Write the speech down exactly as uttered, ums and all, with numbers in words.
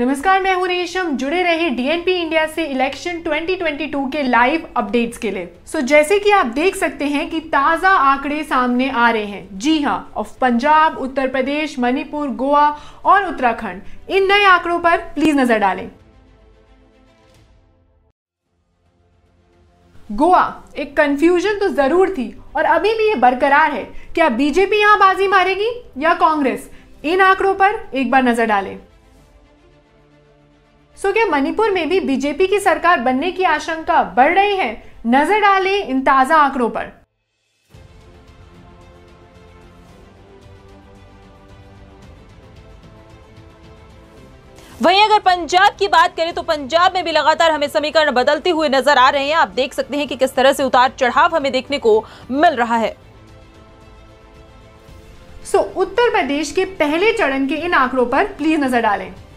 नमस्कार, मैं हूं रेशम। जुड़े रहे डीएनपी इंडिया से इलेक्शन दो हज़ार बाईस के लाइव अपडेट्स के लिए। सो so, जैसे कि आप देख सकते हैं कि ताज़ा आंकड़े सामने आ रहे हैं। जी हां, ऑफ पंजाब, उत्तर प्रदेश, मणिपुर, गोवा और उत्तराखंड। इन नए आंकड़ों पर प्लीज नजर डालें। गोवा, एक कंफ्यूजन तो जरूर थी और अभी भी ये बरकरार है। क्या बीजेपी यहाँ बाजी मारेगी या कांग्रेस? इन आंकड़ों पर एक बार नजर डालें। सो क्या मणिपुर में भी बीजेपी की सरकार बनने की आशंका बढ़ रही है? नजर डालें इन ताजा आंकड़ों पर। वहीं अगर पंजाब की बात करें तो पंजाब में भी लगातार हमें समीकरण बदलते हुए नजर आ रहे हैं। आप देख सकते हैं कि किस तरह से उतार चढ़ाव हमें देखने को मिल रहा है। सो उत्तर प्रदेश के पहले चरण के इन आंकड़ों पर प्लीज नजर डालें।